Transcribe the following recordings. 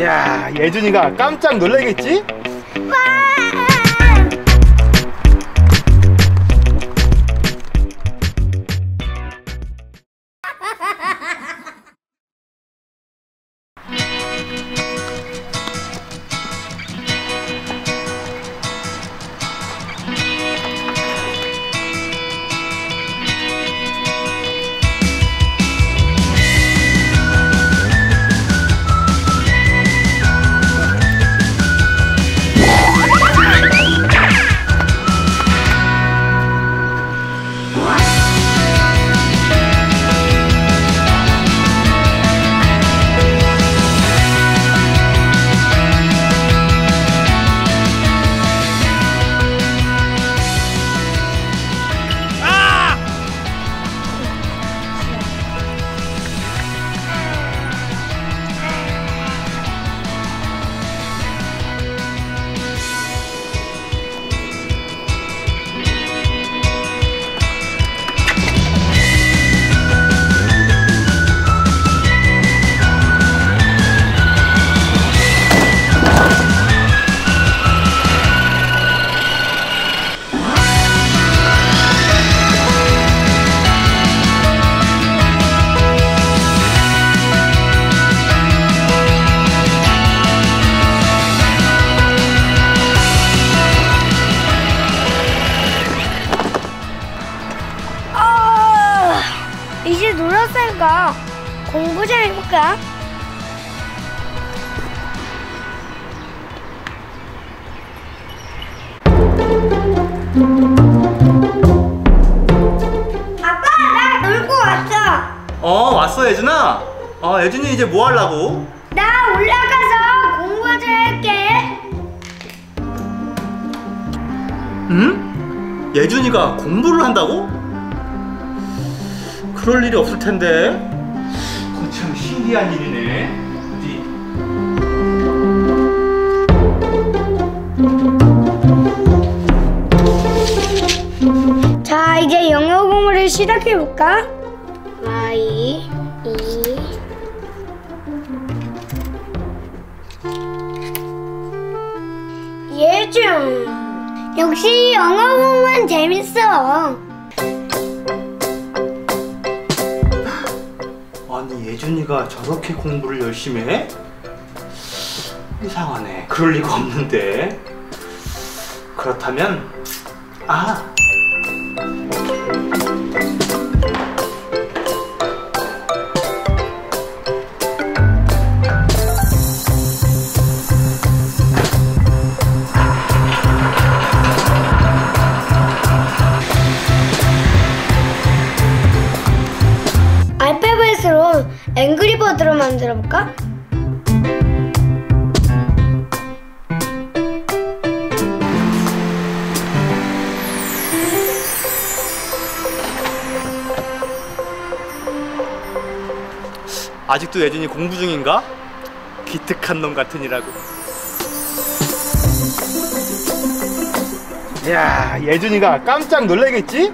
야, 예준이가 깜짝 놀라겠지? 이제 놀았으니까 공부 좀 해볼까? 아빠, 나 놀고 왔어. 왔어 예준아? 예준이 이제 뭐 하려고? 나 올라가서 공부 좀 할게. 응? 예준이가 공부를 한다고? 그럴 일이 없을 텐데. 그거 참 신기한 일이네. 어디? 자, 이제 영어 공부를 시작해 볼까? 예준, 역시 영어 공부는 재밌어. 아니, 예준이가 저렇게 공부를 열심히 해? 이상하네. 그럴 리가 없는데. 그렇다면 앵그리버드로 만들어볼까? 아직도 예준이 공부 중인가? 기특한 놈 같으니라고. 야, 예준이가 깜짝 놀라겠지?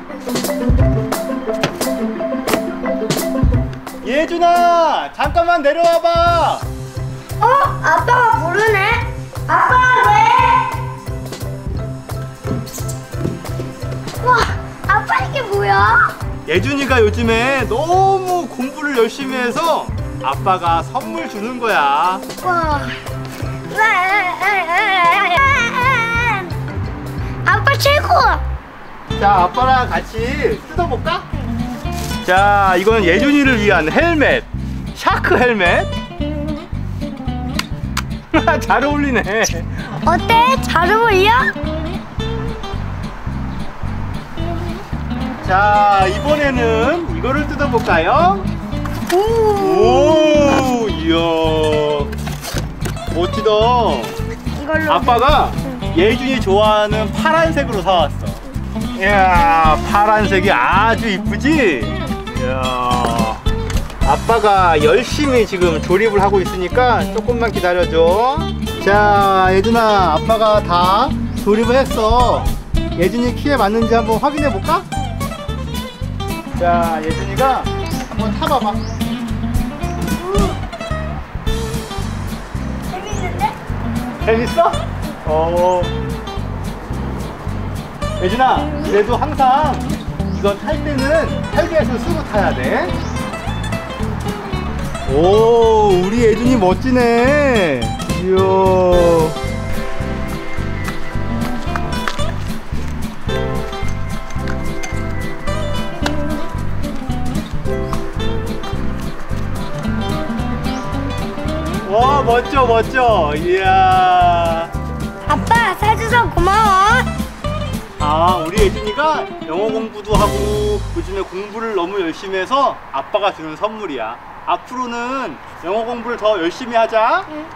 예준아, 잠깐만 내려와봐. 아빠가 부르네. 아빠 왜? 와, 아빠 이게 뭐야? 예준이가 요즘에 너무 공부를 열심히 해서 아빠가 선물 주는 거야. 와, 아빠 최고. 자, 아빠랑 같이 뜯어볼까? 자, 이건 예준이를 위한 헬멧, 샤크 헬멧. 잘 어울리네. 어때? 잘 어울려? 자, 이번에는 이거를 뜯어볼까요? 오, 이야, 멋지다. 이걸로 아빠가 예준이 좋아하는 파란색으로 사왔어. 이야, 파란색이 아주 이쁘지? 이야, 아빠가 열심히 지금 조립을 하고 있으니까 조금만 기다려줘. 자, 예준아, 아빠가 다 조립을 했어. 예준이 키에 맞는지 한번 확인해볼까? 자, 예준이가 한번 타봐봐. 재밌어? 어. 예준아, 그래도 항상 이거 탈 때는 탈기에서 쓰고 타야 돼. 오, 우리 예준이 멋지네. 귀여워. 와, 멋져, 멋져. 이야. 아빠, 사줘서 고마워. 아, 우리 예준이가 영어 공부도 하고 요즘에 공부를 너무 열심히 해서 아빠가 주는 선물이야. 앞으로는 영어 공부를 더 열심히 하자. 응.